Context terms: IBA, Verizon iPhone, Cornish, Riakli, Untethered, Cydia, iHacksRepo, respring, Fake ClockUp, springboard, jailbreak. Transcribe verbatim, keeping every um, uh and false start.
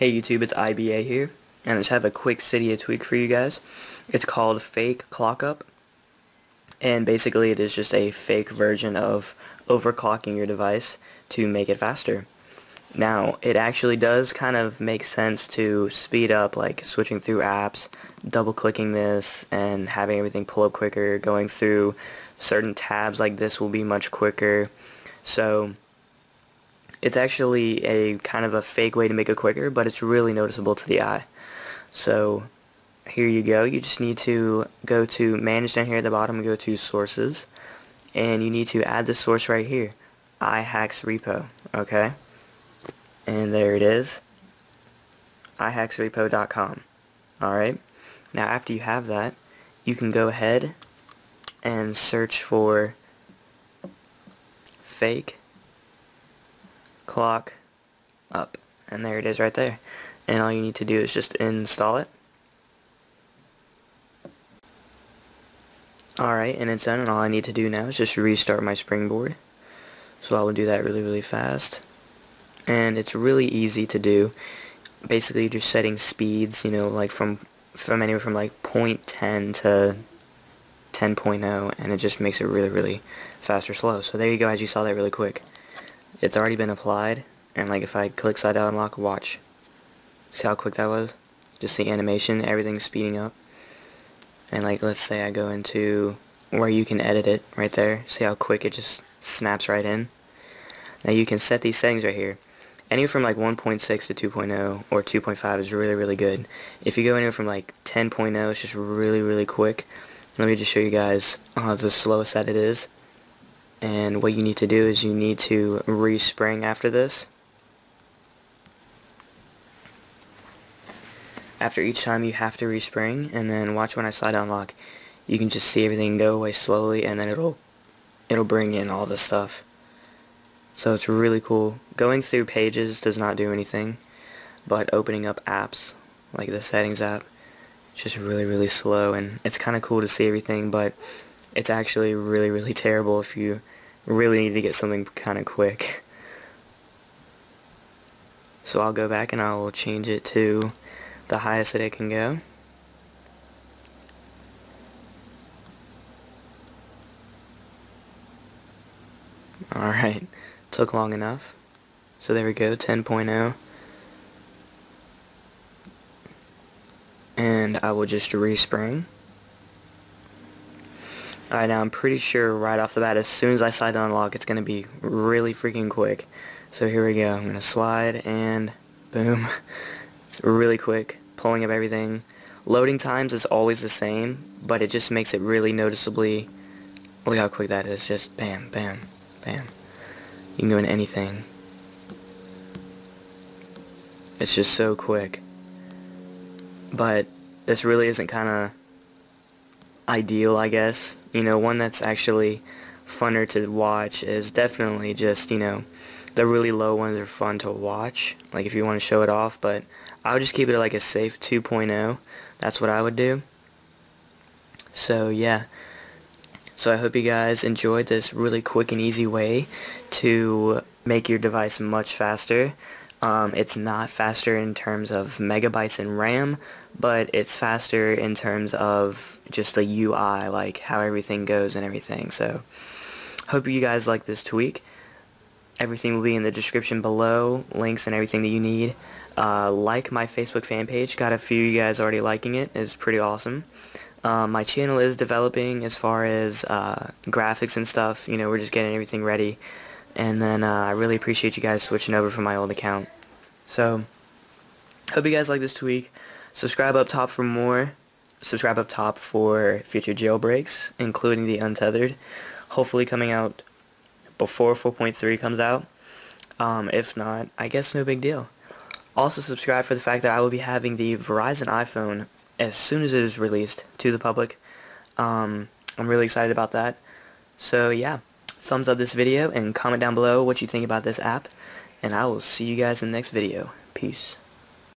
Hey YouTube, it's I B A here, and I just have a quick Cydia tweak for you guys. It's called Fake ClockUp, and basically it is just a fake version of overclocking your device to make it faster. Now, it actually does kind of make sense to speed up, like switching through apps, double-clicking this, and having everything pull up quicker. Going through certain tabs like this will be much quicker. So it's actually a kind of a fake way to make it quicker, but it's really noticeable to the eye. So here you go. You just need to go to Manage down here at the bottom and go to Sources, and you need to add the source right here, iHacksRepo. Okay, and there it is, i hacks repo dot com. Alright, now after you have that, you can go ahead and search for Fake Clock Up, and there it is right there. And all you need to do is just install it. Alright, and it's done, and all I need to do now is just restart my Springboard. So I will do that really really fast, and it's really easy to do. Basically you're just setting speeds, you know, like from from anywhere from like zero point one zero to ten point zero, and it just makes it really really fast or slow. So there you go, as you saw that really quick. It's already been applied, and like if I click side out unlock, watch. See how quick that was? Just the animation, everything's speeding up. And like let's say I go into where you can edit it right there. See how quick it just snaps right in. Now you can set these settings right here. Anywhere from like one point six to two point zero or two point five is really really good. If you go anywhere from like ten point zero, it's just really really quick. Let me just show you guys uh, the slowest that it is. And what you need to do is you need to respring after this. After each time you have to respring, and then watch when I slide unlock. You can just see everything go away slowly, and then it'll it'll bring in all this stuff. So it's really cool. Going through pages does not do anything, but opening up apps like the settings app, it's just really really slow, and it's kinda cool to see everything, but it's actually really really terrible if you really need to get something kinda quick. So I'll go back and I'll change it to the highest that it can go. Alright, took long enough. So there we go, ten point zero. And I will just respring. Alright, now I'm pretty sure right off the bat, as soon as I slide to unlock, it's going to be really freaking quick. So here we go. I'm going to slide, and boom. It's really quick, pulling up everything. Loading times is always the same, but it just makes it really noticeably... Look how quick that is. Just bam, bam, bam. You can go into anything. It's just so quick. But this really isn't kind of ideal, I guess. You know, one that's actually funner to watch is definitely just, you know, the really low ones are fun to watch, like if you want to show it off, but I would just keep it like a safe two point zero. That's what I would do. So yeah, so I hope you guys enjoyed this really quick and easy way to make your device much faster. Um, it's not faster in terms of megabytes in RAM, but it's faster in terms of just the U I, like how everything goes and everything. So hope you guys like this tweak. Everything will be in the description below, links and everything that you need. Uh, like my Facebook fan page, got a few of you guys already liking it, it's pretty awesome. Uh, my channel is developing as far as uh, graphics and stuff, you know, we're just getting everything ready. And then uh, I really appreciate you guys switching over from my old account. So, hope you guys like this tweak. Subscribe up top for more. Subscribe up top for future jailbreaks, including the Untethered, hopefully coming out before four point three comes out. Um, if not, I guess no big deal. Also subscribe for the fact that I will be having the Verizon iPhone as soon as it is released to the public. Um, I'm really excited about that. So yeah, thumbs up this video and comment down below what you think about this app, and I will see you guys in the next video. Peace.